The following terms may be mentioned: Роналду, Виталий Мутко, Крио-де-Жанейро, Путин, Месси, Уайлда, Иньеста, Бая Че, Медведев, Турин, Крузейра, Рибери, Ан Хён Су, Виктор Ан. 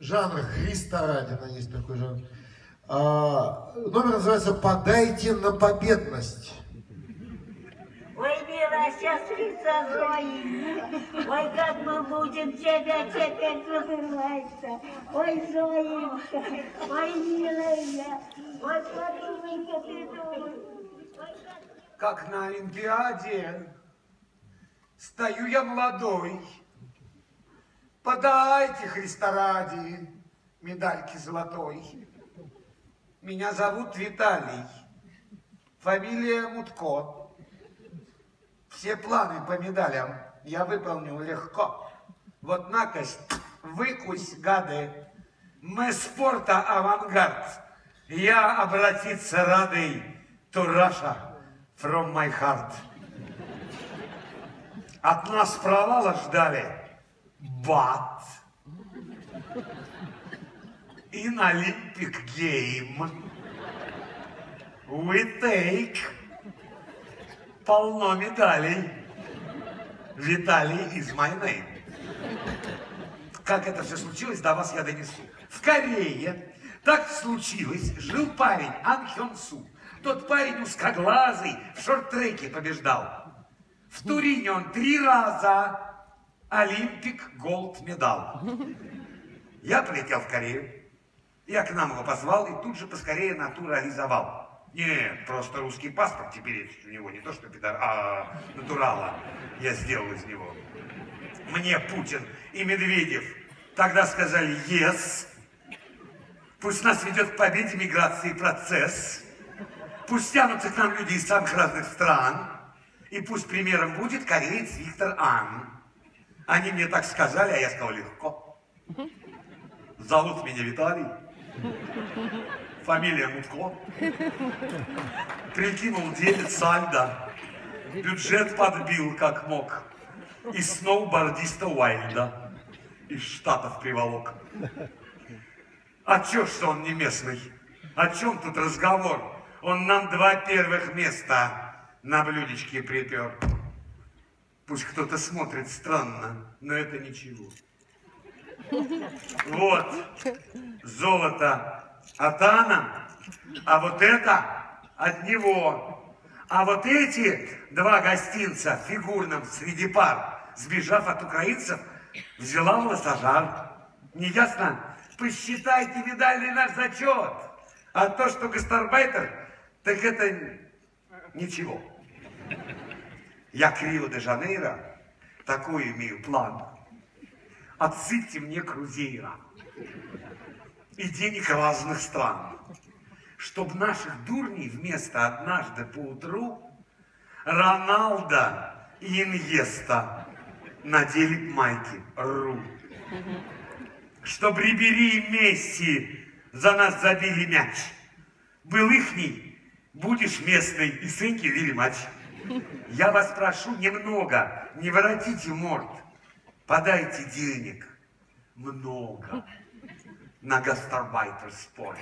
жанр, Христа ради, есть такой жанр. Номер называется «Подайте на победность». Ой, милая, сейчас лица Зои. Ой, как мы будем тебя теперь вырываться. Ой, Зоенька, ой, милая, ой, подумай-ка ты думаешь. Как на Олимпиаде стою я молодой. Подайте, Христа ради, медальки золотой. Меня зовут Виталий, фамилия Мутко. Все планы по медалям я выполнил легко. Вот накось, выкусь, гады, мы спорта авангард. Я обратиться радый to Russia from my heart. От нас провала ждали, бат. In Olympic game we take... Полно медалей. Виталий is my name. Как это все случилось, до вас я донесу. В Корее так случилось, жил парень Ан Хён Су. Тот парень узкоглазый в шорт-треке побеждал. В Турине он 3 раза Олимпик голд медал. Я прилетел в Корею, я к нам его позвал и тут же поскорее натурализовал. Нет, просто русский паспорт теперь у него, не то что пидор, а натурала я сделал из него. Мне Путин и Медведев тогда сказали «Yes», пусть нас ведет к победе миграции процесс, пусть тянутся к нам люди из самых разных стран, и пусть премьером будет кореец Виктор Ан. Они мне так сказали, а я сказал легко. Зовут меня Виталий. Фамилия Мутко. Прикинул 9 сальдо. Бюджет подбил, как мог. И сноубордиста Уайлда из Штатов приволок. А чё, что он не местный? О чем тут разговор? Он нам 2 первых места на блюдечке припер. Пусть кто-то смотрит странно, но это ничего. Вот. Золото. От Ана, а вот это от него. А вот эти 2 гостинца в фигурном среди пар, сбежав от украинцев, взяла в лосожар. Неясно? Посчитайте медальный наш зачет. А то, что гастарбайтер, так это ничего. Я Крио-де-Жанейро, такой имею план. Отсыпьте мне Крузейра. И денег разных стран, чтобы наших дурней вместо однажды поутру Роналда и Иньеста надели майки РУ, чтоб Рибери и Месси за нас забили мяч, был ихний, будешь местный, и сынки вели матч. Я вас прошу немного, не воротите морд, подайте денег много. На гастарбайтер спорт.